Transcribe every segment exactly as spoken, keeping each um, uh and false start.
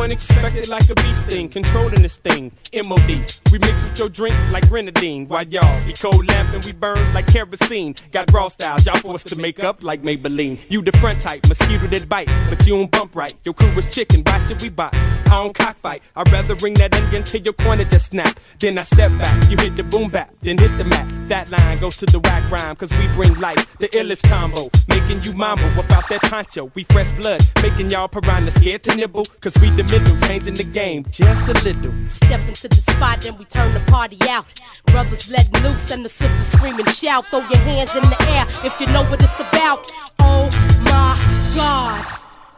unexpected like a bee sting, controlling this thing, M O D. We mix with your drink like grenadine, while y'all be cold laughing, we burn like kerosene. Got raw styles, y'all forced to make up like Maybelline. You the front type, mosquito that bite, but you don't bump right. Your crew is chicken, why should we box? I don't cockfight, I'd rather ring that onion till your corner just snap. Then I step back, you hit the boom bap, then hit the mat. That line goes to the whack rhyme, cause we bring life, the illest combo, making you mambo about that poncho. We fresh blood, making y'all piranha scared to nibble, cause we the middle, changing the game just a little. Step into the spot and we turn the party out. Brothers letting loose and the sisters screaming shout. Throw your hands in the air if you know what it's about. Oh my God,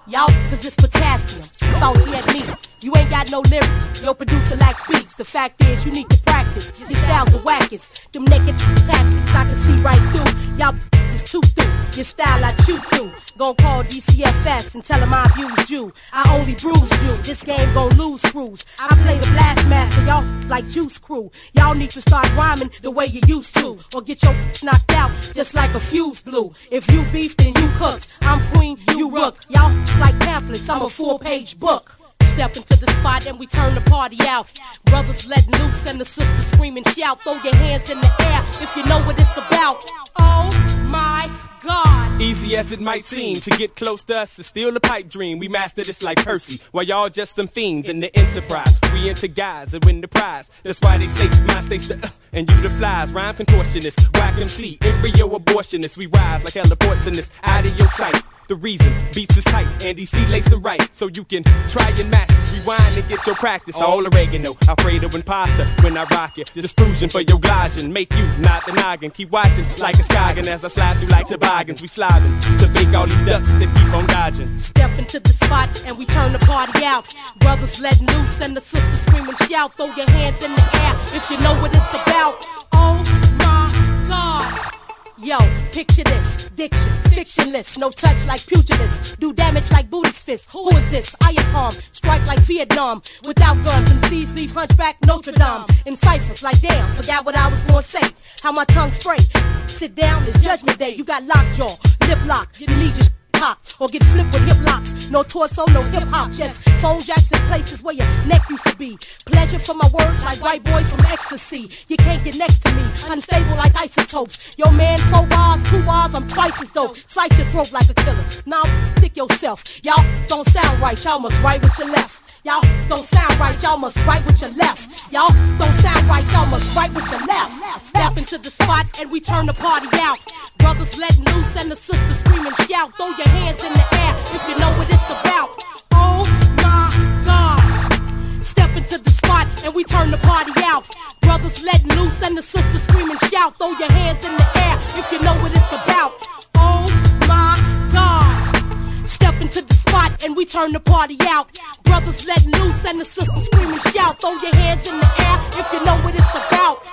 y'all, cause it's potassium, salty at me. You ain't got no lyrics, your producer lacks beats. The fact is you need to practice, these styles the wackest. Them naked tactics I can see right through. Y'all is too through, your style I chew through. Gon' call D C F S and tell them I abused you. I only bruised you, this game gon' lose screws. I play the Blastmaster, y'all like Juice Crew. Y'all need to start rhyming the way you used to, or get your knocked out just like a fuse blew. If you beef, then you cooked, I'm queen, you rook. Y'all like pamphlets, I'm a full-page book. Step into the spot and we turn the party out. Brothers letting loose and the sisters screaming shout. Throw your hands in the air if you know what it's about. Oh my God. Easy as it might seem, to get close to us is still a pipe dream. We master this like Percy, while y'all just some fiends in the enterprise. We into guys that win the prize, that's why they say mine stays the uh, and you the flies. Rhyme contortionist, whack M C, embryo abortionist. We rise like heliports in this, out of your sight. The reason, beats is tight, Andy C lace the right, so you can try and master. Rewind and get your practice, all oregano, Alfredo and pasta, when I rock it, dispersion for your gliding, make you not the noggin, keep watching like a scoggin, as I slide through like toboggans, we sliding, to bake all these ducks that keep on dodging. Step into the spot and we turn the party out, brothers letting loose and the sisters screaming shout, throw your hands in the air if you know what it's about. Oh my God. Yo, picture this, diction, fictionless, no touch like pugilists, do damage like Buddhist fists. Who is this? I am palm, strike like Vietnam, without guns and seas leave hunchback Notre Dame. In ciphers like damn, forgot what I was gonna say, how my tongue spray. Sit down, it's judgment day, you got lockjaw, lip lock, you need your cocked, or get flipped with hip locks, no torso, no hip hop, just phone jacks in places where your neck used to be. Pleasure for my words like white boys from ecstasy. You can't get next to me, unstable like isotopes. Yo man, four bars, two bars, I'm twice as dope. Slice your throat like a killer, now stick yourself. Y'all don't sound right, y'all must write with your left. Y'all don't sound right, y'all must write with your left. Y'all don't sound right, y'all must write with your left. Step into the spot and we turn the party out. Brothers letting loose and the sisters screaming shout. Throw your hands in the air if you know what it's about. Oh my God. Step into the spot and we turn the party out. Brothers letting loose and the sisters screaming shout. Throw your hands in the air if you know what it's about. Oh my God. Step into the spot and we turn the party out. Brothers letting loose and the sisters screaming shout. Throw your hands in the air if you know what it's about.